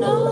No.